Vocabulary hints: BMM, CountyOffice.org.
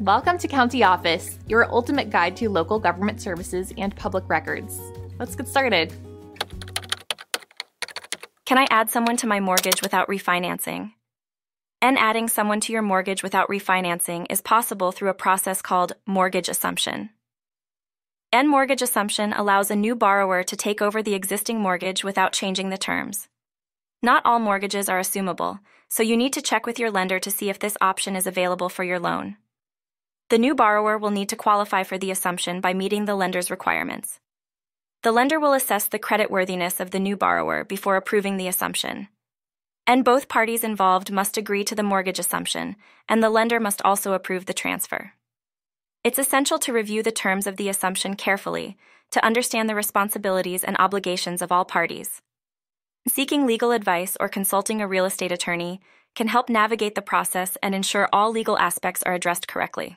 Welcome to County Office, your ultimate guide to local government services and public records. Let's get started. Can I add someone to my mortgage without refinancing? And adding someone to your mortgage without refinancing is possible through a process called mortgage assumption. And mortgage assumption allows a new borrower to take over the existing mortgage without changing the terms. Not all mortgages are assumable, so you need to check with your lender to see if this option is available for your loan. The new borrower will need to qualify for the assumption by meeting the lender's requirements. The lender will assess the creditworthiness of the new borrower before approving the assumption. And both parties involved must agree to the mortgage assumption, and the lender must also approve the transfer. It's essential to review the terms of the assumption carefully to understand the responsibilities and obligations of all parties. Seeking legal advice or consulting a real estate attorney can help navigate the process and ensure all legal aspects are addressed correctly.